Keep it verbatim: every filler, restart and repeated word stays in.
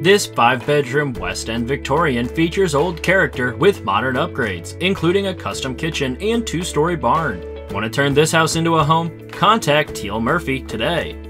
This five-bedroom West End Victorian features old character with modern upgrades, including a custom kitchen and two-story barn. Want to turn this house into a home? Contact Teal Murphy today.